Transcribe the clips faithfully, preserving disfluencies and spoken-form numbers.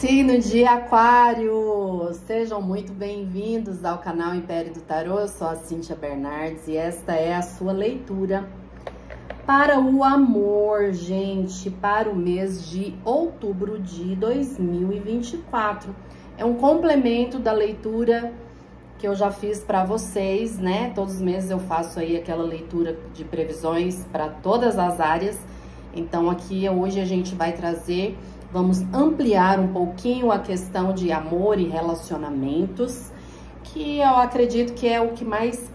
Signo de Aquário, sejam muito bem-vindos ao canal Império do Tarot, eu sou a Cinthia Bernardes e esta é a sua leitura para o amor, gente, para o mês de outubro de dois mil e vinte e quatro. É um complemento da leitura que eu já fiz para vocês, né? Todos os meses eu faço aí aquela leitura de previsões para todas as áreas. Então aqui hoje a gente vai trazer, vamos ampliar um pouquinho a questão de amor e relacionamentos, que eu acredito que é o que mais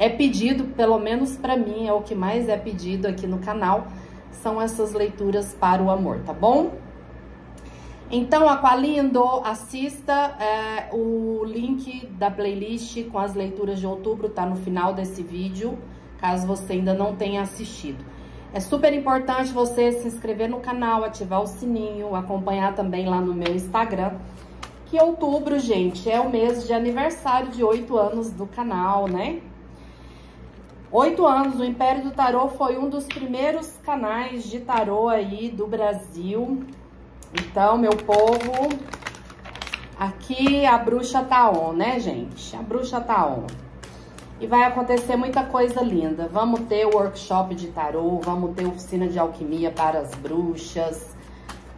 é pedido, pelo menos para mim, é o que mais é pedido aqui no canal, são essas leituras para o amor, tá bom? Então, Aqualindo, assista, é, o link da playlist com as leituras de outubro tá no final desse vídeo, caso você ainda não tenha assistido. É super importante você se inscrever no canal, ativar o sininho, acompanhar também lá no meu Instagram. Que outubro, gente, é o mês de aniversário de oito anos do canal, né? Oito anos, o Império do Tarot foi um dos primeiros canais de tarô aí do Brasil. Então, meu povo, aqui a bruxa tá on, né, gente? A bruxa tá on. E vai acontecer muita coisa linda. Vamos ter o workshop de tarô, vamos ter oficina de alquimia para as bruxas,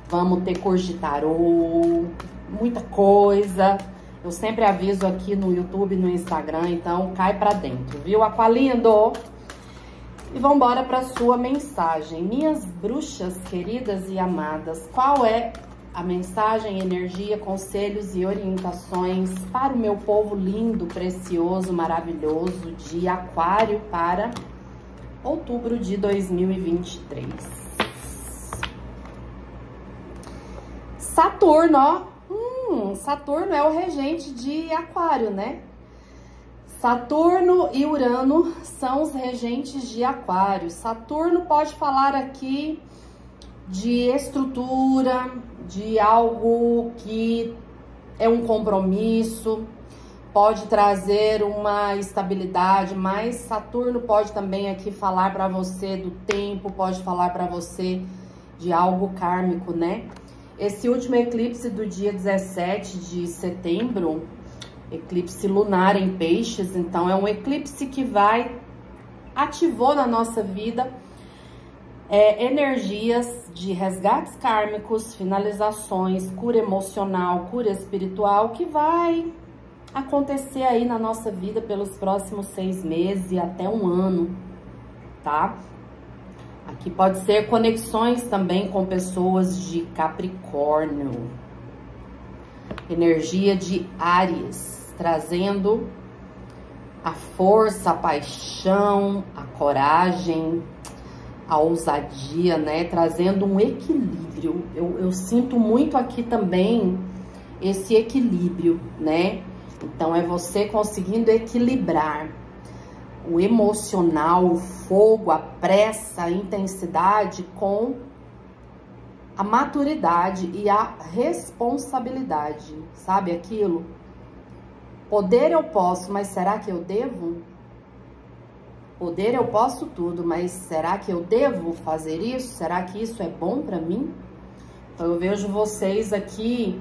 vamos ter curso de tarô, muita coisa. Eu sempre aviso aqui no YouTube, no Instagram, então cai pra dentro, viu, Aqualindo? E vambora pra sua mensagem. Minhas bruxas queridas e amadas, qual é a mensagem, energia, conselhos e orientações para o meu povo lindo, precioso, maravilhoso de Aquário para outubro de dois mil e vinte e três. Saturno, ó. Hum, Saturno é o regente de Aquário, né? Saturno e Urano são os regentes de Aquário. Saturno pode falar aqui de estrutura, de algo que é um compromisso, pode trazer uma estabilidade, mas Saturno pode também aqui falar para você do tempo, pode falar para você de algo kármico, né? Esse último eclipse do dia dezessete de setembro, eclipse lunar em Peixes, então é um eclipse que vai, ativou na nossa vida, É, energias de resgates kármicos, finalizações, cura emocional, cura espiritual, que vai acontecer aí na nossa vida pelos próximos seis meses e até um ano, tá? Aqui pode ser conexões também com pessoas de Capricórnio. Energia de Áries, trazendo a força, a paixão, a coragem, a ousadia, né? Trazendo um equilíbrio. Eu, eu sinto muito aqui também esse equilíbrio, né? Então, é você conseguindo equilibrar o emocional, o fogo, a pressa, a intensidade com a maturidade e a responsabilidade, sabe aquilo? Poder eu posso, mas será que eu devo? Poder eu posso tudo, mas será que eu devo fazer isso? Será que isso é bom pra mim? Então eu vejo vocês aqui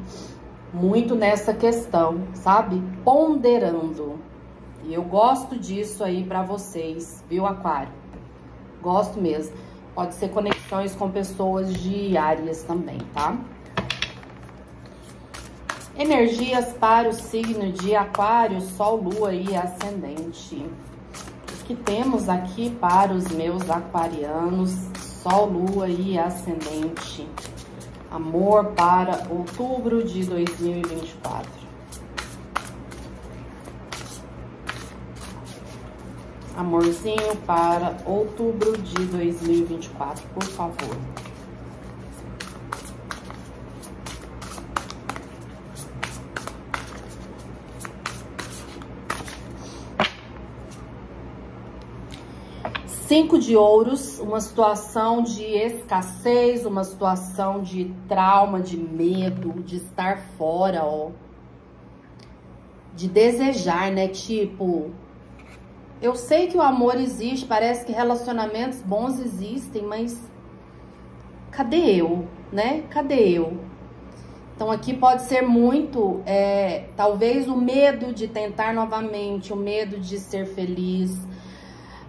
muito nessa questão, sabe? Ponderando. E eu gosto disso aí pra vocês, viu, Aquário? Gosto mesmo. Pode ser conexões com pessoas de Áries também, tá? Energias para o signo de Aquário, Sol, Lua e Ascendente. Que temos aqui para os meus aquarianos, Sol, Lua e Ascendente. Amor para outubro de dois mil e vinte e quatro. Amorzinho para outubro de dois mil e vinte e quatro, por favor. Cinco de ouros, uma situação de escassez, uma situação de trauma, de medo, de estar fora, ó. De desejar, né? Tipo, eu sei que o amor existe, parece que relacionamentos bons existem, mas cadê eu, né? Cadê eu? Então aqui pode ser muito, é, talvez o medo de tentar novamente, o medo de ser feliz.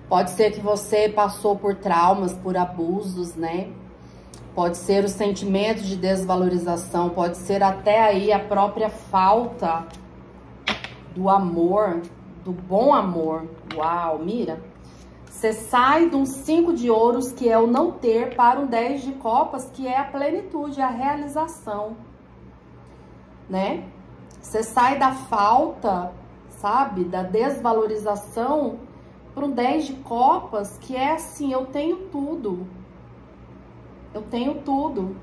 Pode ser que você passou por traumas, por abusos, né? Pode ser o sentimento de desvalorização, pode ser até aí a própria falta do amor, do bom amor. Uau, mira! Você sai de um cinco de ouros, que é o não ter, para um dez de copas, que é a plenitude, a realização, né? Você sai da falta, sabe? Da desvalorização para um dez de copas, que é assim, eu tenho tudo. Eu tenho tudo.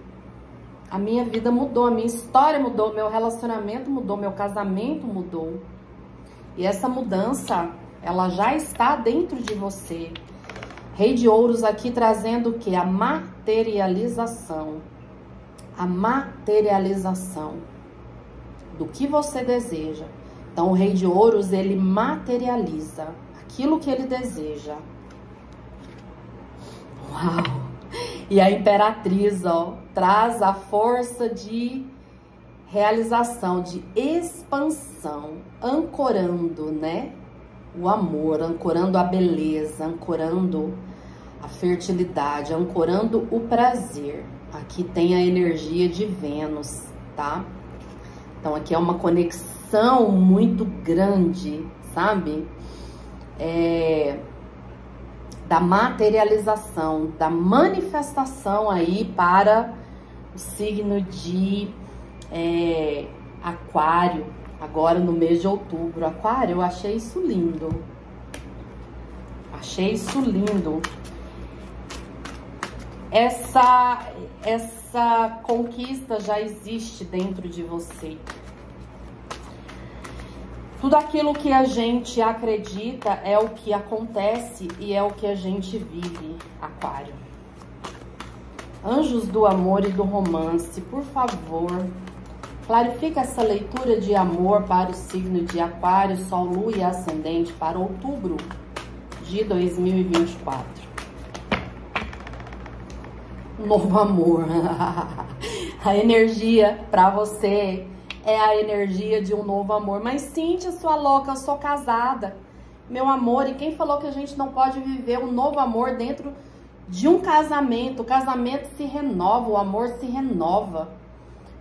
A minha vida mudou, a minha história mudou, meu relacionamento mudou, meu casamento mudou. E essa mudança, ela já está dentro de você. Rei de Ouros aqui trazendo o quê? A materialização. A materialização do que você deseja. Então, o Rei de Ouros, ele materializa aquilo que ele deseja. Uau! E a Imperatriz, ó, traz a força de realização, de expansão, ancorando, né? O amor, ancorando a beleza, ancorando a fertilidade, ancorando o prazer. Aqui tem a energia de Vênus, tá? Então aqui é uma conexão muito grande, sabe? É... da materialização, da manifestação aí para o signo de é, Aquário, agora no mês de outubro. Aquário, eu achei isso lindo. Achei isso lindo. Essa, essa conquista já existe dentro de você. Tudo aquilo que a gente acredita é o que acontece e é o que a gente vive, Aquário. Anjos do amor e do romance, por favor, clarifica essa leitura de amor para o signo de Aquário, Sol, Lua e Ascendente para outubro de dois mil e vinte e quatro. Novo amor. A energia para você é a energia de um novo amor. Mas, Cinthia, sua louca, eu sou casada. Meu amor, e quem falou que a gente não pode viver um novo amor dentro de um casamento? O casamento se renova, o amor se renova.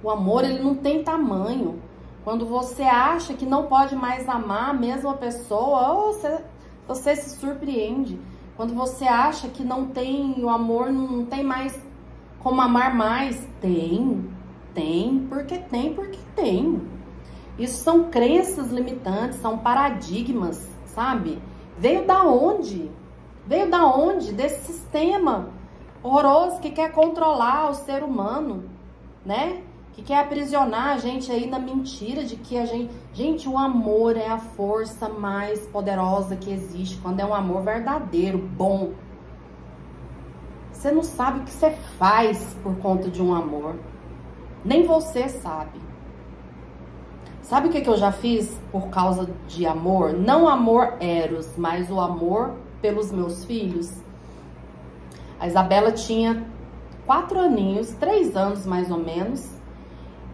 O amor, ele não tem tamanho. Quando você acha que não pode mais amar a mesma pessoa, ou você, você se surpreende. Quando você acha que não tem, o amor não tem mais como amar mais, tem. Tem, porque tem, porque tem. Isso são crenças limitantes, são paradigmas, sabe? Veio da onde? Veio da onde? Desse sistema horroroso que quer controlar o ser humano, né? Que quer aprisionar a gente aí na mentira de que a gente... Gente, o amor é a força mais poderosa que existe quando é um amor verdadeiro, bom. Você não sabe o que você faz por conta de um amor. Nem você sabe. Sabe o que, que eu já fiz por causa de amor? Não amor eros, mas o amor pelos meus filhos. A Isabela tinha quatro aninhos, três anos mais ou menos.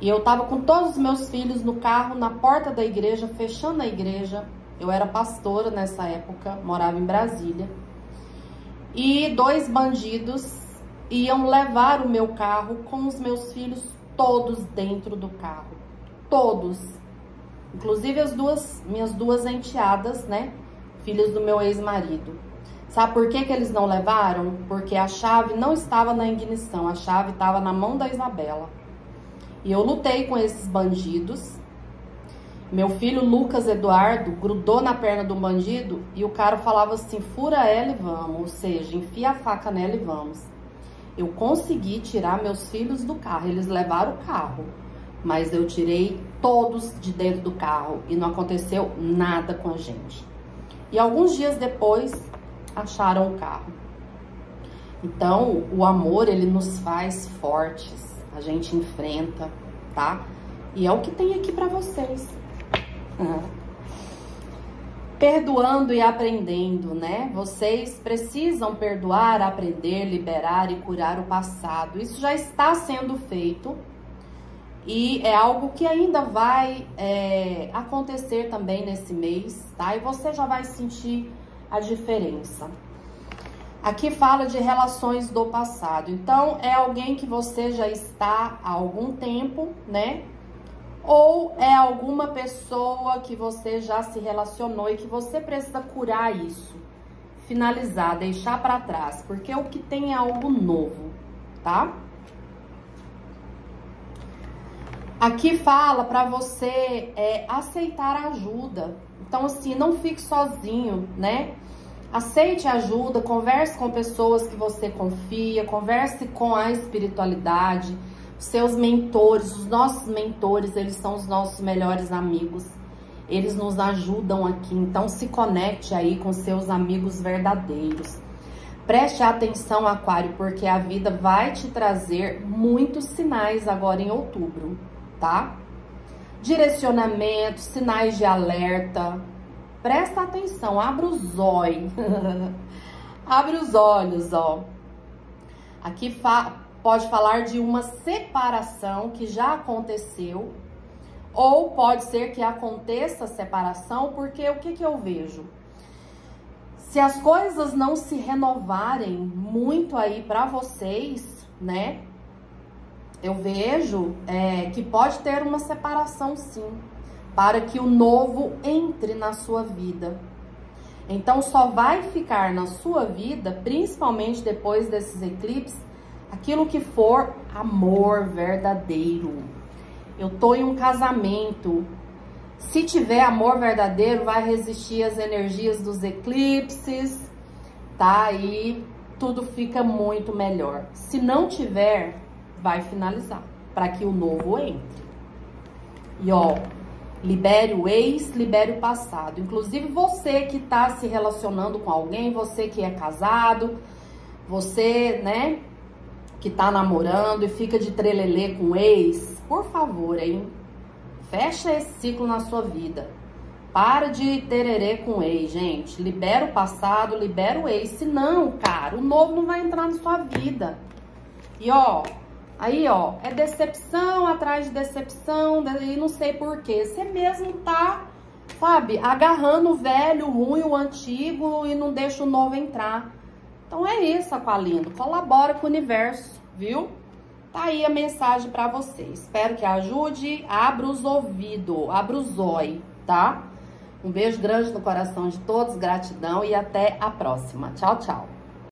E eu tava com todos os meus filhos no carro, na porta da igreja, fechando a igreja. Eu era pastora nessa época, morava em Brasília. E dois bandidos iam levar o meu carro com os meus filhos todos dentro do carro, todos, inclusive as duas, minhas duas enteadas, né, filhas do meu ex-marido. Sabe por que que eles não levaram? Porque a chave não estava na ignição, a chave estava na mão da Isabela. E eu lutei com esses bandidos, meu filho Lucas Eduardo grudou na perna do bandido e o cara falava assim, fura ela e vamos, ou seja, enfia a faca nela e vamos. Eu consegui tirar meus filhos do carro, eles levaram o carro, mas eu tirei todos de dentro do carro e não aconteceu nada com a gente. E alguns dias depois, acharam o carro. Então, o amor, ele nos faz fortes, a gente enfrenta, tá? E é o que tem aqui pra vocês. Uhum. Perdoando e aprendendo, né? Vocês precisam perdoar, aprender, liberar e curar o passado. Isso já está sendo feito. E é algo que ainda vai é, acontecer também nesse mês, tá? E você já vai sentir a diferença. Aqui fala de relações do passado. Então, é alguém que você já está há algum tempo, né? Ou é alguma pessoa que você já se relacionou e que você precisa curar isso. Finalizar, deixar para trás. Porque o que tem é algo novo, tá? Aqui fala pra você é, aceitar ajuda. Então, assim, não fique sozinho, né? Aceite ajuda, converse com pessoas que você confia, converse com a espiritualidade, seus mentores, os nossos mentores, eles são os nossos melhores amigos. Eles nos ajudam aqui, então se conecte aí com seus amigos verdadeiros. Preste atenção, Aquário, porque a vida vai te trazer muitos sinais agora em outubro. Tá? Direcionamento, sinais de alerta. Presta atenção, abra os olhos. Abre os olhos, ó. Aqui fa- pode falar de uma separação que já aconteceu. Ou pode ser que aconteça a separação, porque o que, que eu vejo? Se as coisas não se renovarem muito aí pra vocês, né? Eu vejo é, que pode ter uma separação, sim, para que o novo entre na sua vida. Então, só vai ficar na sua vida, principalmente depois desses eclipses, aquilo que for amor verdadeiro. Eu tô em um casamento. Se tiver amor verdadeiro, vai resistir às energias dos eclipses, tá? E tudo fica muito melhor. Se não tiver... vai finalizar, para que o novo entre. E ó, libere o ex, libere o passado. Inclusive você que tá se relacionando com alguém, você que é casado, você, né, que tá namorando e fica de trelelê com o ex, por favor, hein? Fecha esse ciclo na sua vida. Para de tererê com o ex, gente. Libera o passado, libera o ex, senão, cara, o novo não vai entrar na sua vida. E ó, aí, ó, é decepção atrás de decepção, e não sei porquê. Você mesmo tá, sabe, agarrando o velho, o ruim, o antigo, e não deixa o novo entrar. Então é isso, Aqualino. Colabora com o universo, viu? Tá aí a mensagem pra você. Espero que ajude. Abra os ouvidos, abra os olhos, tá? Um beijo grande no coração de todos, gratidão e até a próxima. Tchau, tchau.